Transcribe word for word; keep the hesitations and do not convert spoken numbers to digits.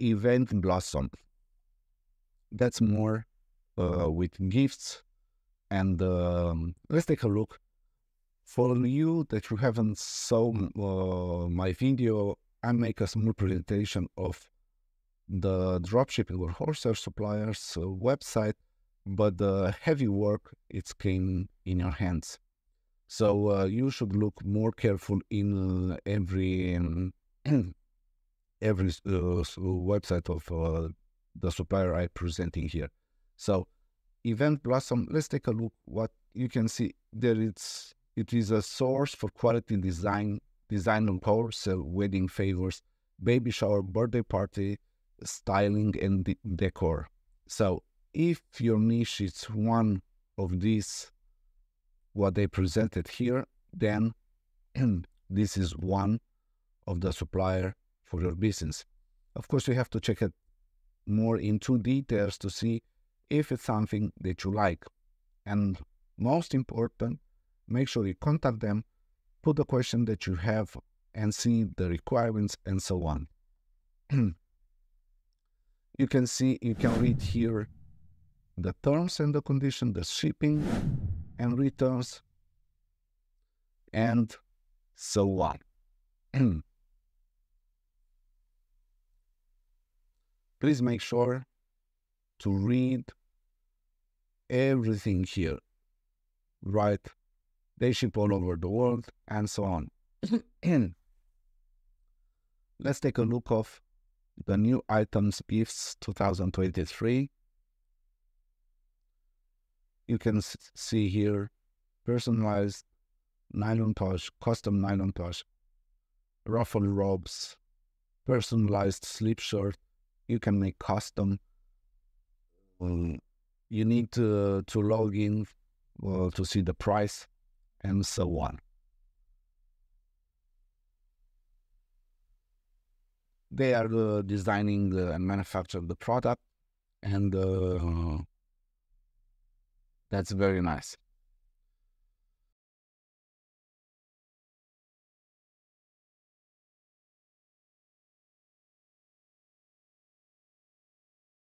Event Blossom. That's more uh, with gifts. And um, let's take a look. For you that you haven't saw uh, my video, I make a small presentation of the dropshipping or wholesale suppliers uh, website, but the heavy work, it came in your hands. So uh, you should look more careful in uh, every um, every uh, website of uh, the supplier I presenting here. So Event Blossom, let's take a look what you can see there. It's it is a source for quality design, design on wholesale, wedding favors, baby shower, birthday party, styling and de decor. So if your niche is one of these, what they presented here, then this is one of the supplier for your business. Of course, you have to check it more into details to see if it's something that you like. And most important, make sure you contact them, put the question that you have and see the requirements and so on. You can see, you can read here the terms and the condition, the shipping and returns, and so on. Please make sure to read everything here, right? They ship all over the world and so on. Let's take a look of the new items gifts two thousand twenty-three. You can see here personalized nylon pouch, custom nylon pouch, ruffle robes, personalized sleep shirt. You can make custom. Um, you need to, to log in uh, to see the price and so on. They are uh, designing the, and manufacturing the product, and uh, that's very nice.